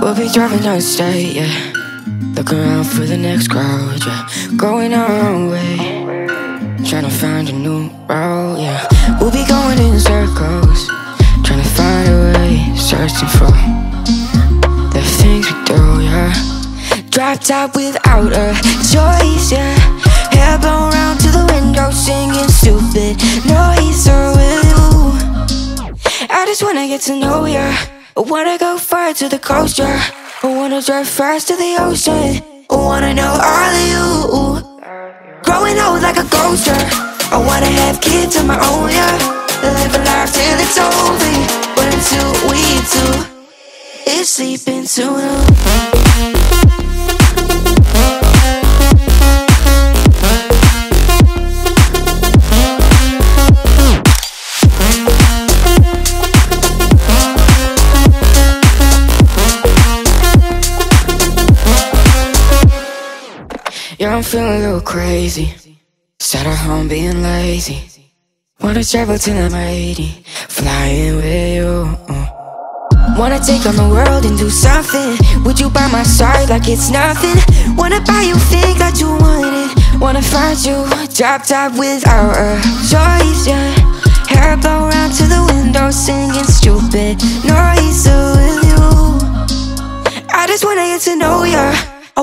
We'll be driving down the state, yeah, looking around for the next crowd, yeah, going our own way, trying to find a new route, yeah. We'll be going in circles, trying to find a way, searching for the things we do, yeah. Drop top without a choice, yeah, hair blown round to the window, singing stupid noise. Or with you, I just wanna get to know ya, I wanna go far to the coast, yeah. I wanna drive fast to the ocean, I wanna know all of you. Growing old like a ghost, yeah. I wanna have kids of my own, yeah. Live a life till it's over, but until we do, it's sleeping soon. Yeah, I'm feeling a little crazy, sat at home being lazy. Wanna travel till I'm 80, flying with you. Wanna take on the world and do something. Would you buy my side like it's nothing? Wanna buy you things that you wanted. Wanna find you, drop top without a choice, yeah. Hair blow round to the window, singing stupid noise. So with you, I just wanna get to know ya, I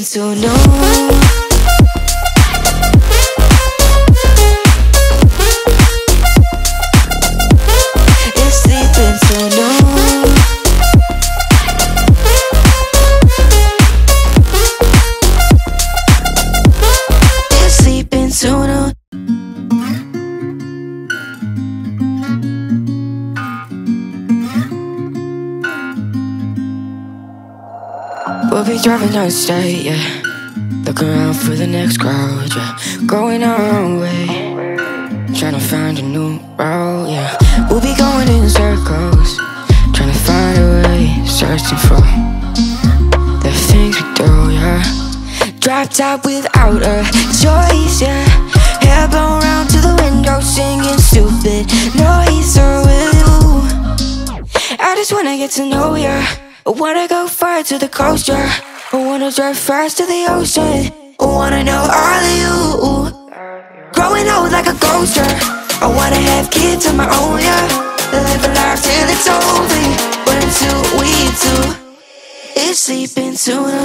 So no. We'll be driving down the state, yeah, looking around for the next crowd, yeah, going our own way, trying to find a new route, yeah. We'll be going in circles, trying to find a way, searching for the things we do, yeah. Drop top without a choice, yeah, hair blown round to the window, singing stupid noise. Or with you, I just wanna get to know ya, I wanna go far to the coast, yeah. I wanna drive fast to the ocean, I wanna know all of you. Growing old like a ghost, yeah. I wanna have kids of my own, yeah. Live a life till it's over, but until we do, it's sleeping soon.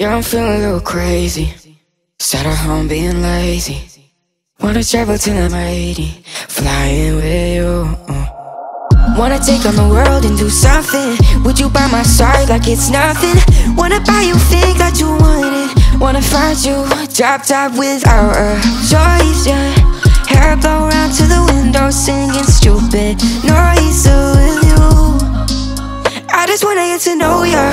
Yeah, I'm feeling a little crazy, sat at home being lazy. Wanna travel till I'm 80, flying with you. Wanna take on the world and do something. Would you buy my side like it's nothing? Wanna buy you things that you wanted. Wanna find you, drop top without a choice, yeah. Hair blow round to the window, singing stupid noise. So with you, I just wanna get to know ya,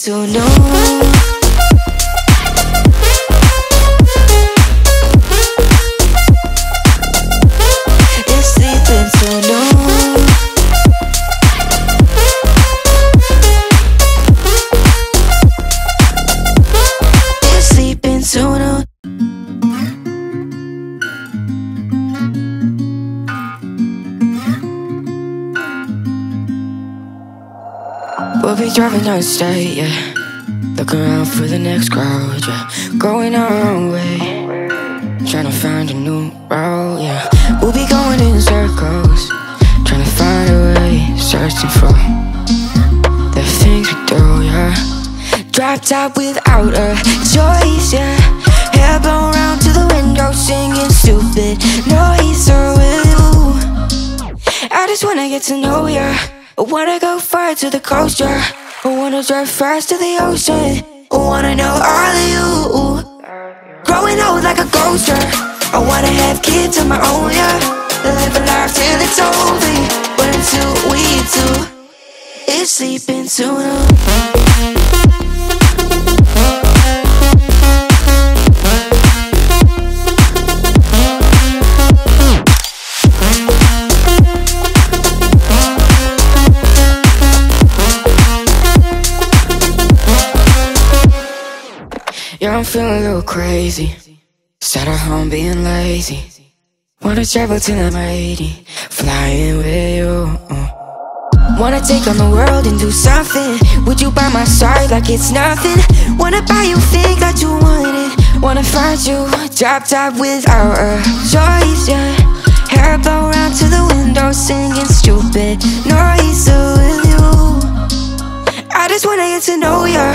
So no. It's sleeping so no. We'll be driving down the state, yeah, looking around for the next crowd, yeah, going our own way, trying to find a new route, yeah. We'll be going in circles, trying to find a way, searching for the things we do, yeah. Dropped out without a choice, yeah, hair blown round to the window, singing stupid noise through. I just wanna get to know ya, I wanna go far to the coast, yeah. I wanna drive fast to the ocean, I wanna know all of you, growing old like a ghost, yeah. I wanna have kids on my own, yeah, live a life till it's over. But until we do, it's sleeping too long. Yeah, I'm feeling a little crazy, sat at home being lazy, wanna travel till I'm 80, flying with you, wanna take on the world and do something. Would you buy my side like it's nothing? Wanna buy you think that you want it, wanna find you. Dropped out without a choice, yeah, hair blown round to the window, singing stupid noise with you. I just wanna get to know ya,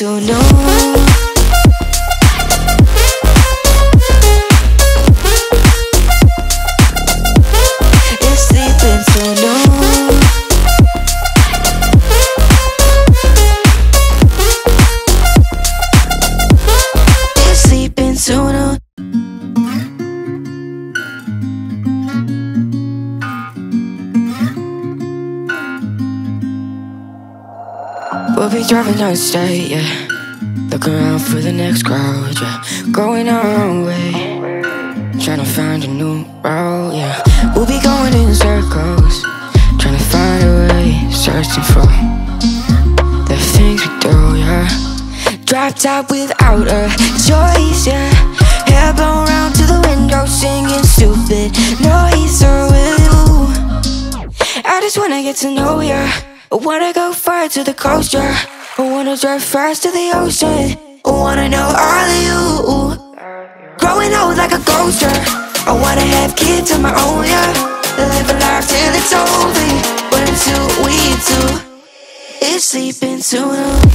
To know we'll be driving down the state, yeah, looking around for the next crowd, yeah, going our own way, trying to find a new route, yeah. We'll be going in circles, trying to find a way, searching for the things we do, yeah. Dropped out without a choice, yeah, hair blown round to the window, singing stupid noise with you. I just wanna get to know ya, I wanna go far to the coast, yeah, I wanna drive fast to the ocean, I wanna know all of you, growing old like a ghost, yeah. I wanna have kids on my own, yeah, live a life till it's over. But until we do, it's sleeping too long.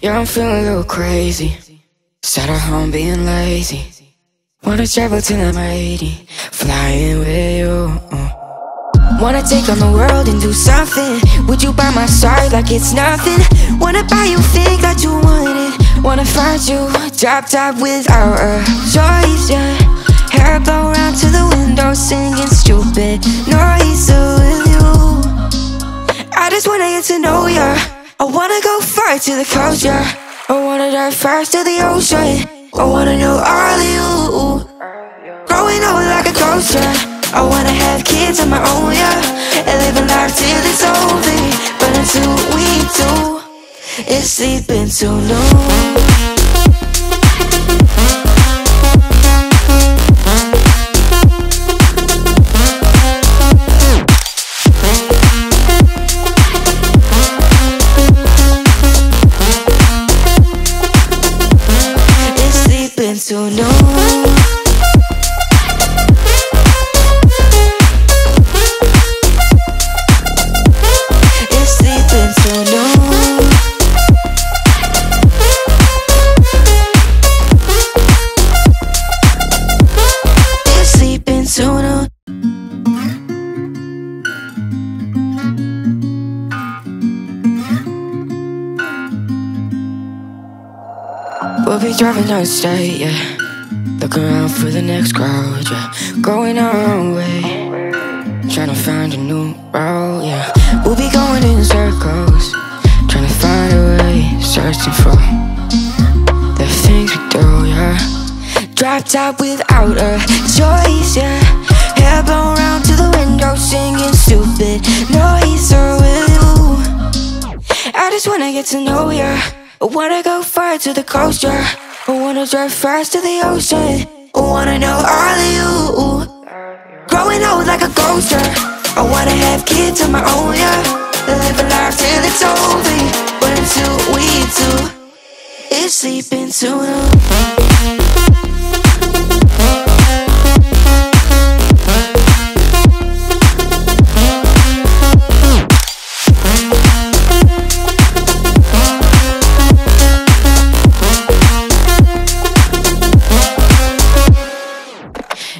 Yeah, I'm feeling a little crazy, sat at home being lazy, wanna travel till I'm 80, flying with you, wanna take on the world and do something. Would you buy my side like it's nothing? Wanna buy you think that you want it, wanna find you. Dropped out without a choice, yeah, hair blown round to the window, singing stupid noise with you. I just wanna get to know ya, I wanna go far to the coast, yeah, I wanna dive fast to the ocean, I wanna know all of you, growing old like a ghost, yeah. I wanna have kids on my own, yeah, and live a life till it's over. But until we do, it's sleeping too long. So no. We'll be driving down the state, yeah, looking around for the next crowd, yeah, going our own way, trying to find a new route, yeah. We'll be going in circles, trying to find a way, searching for the things we do, yeah. Dropped out without a choice, yeah, hair blown round to the window, singing stupid noise with you. I just wanna get to know ya, I wanna go far to the coast, yeah. I wanna drive fast to the ocean, I wanna know all of you. Growing old like a ghost, yeah. I wanna have kids of my own, yeah. Live a life till it's over, but until we do, it's sleeping too.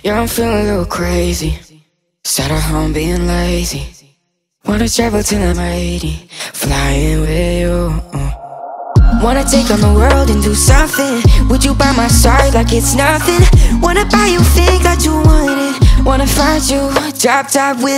Yeah, I'm feeling a little crazy, sat at home being lazy. Wanna travel till I'm 80, flying with you. Wanna take on the world and do something. Would you by my side like it's nothing? Wanna buy you things that you wanted. Wanna find you, drop top with